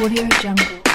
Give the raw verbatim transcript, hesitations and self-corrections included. AudioJungle.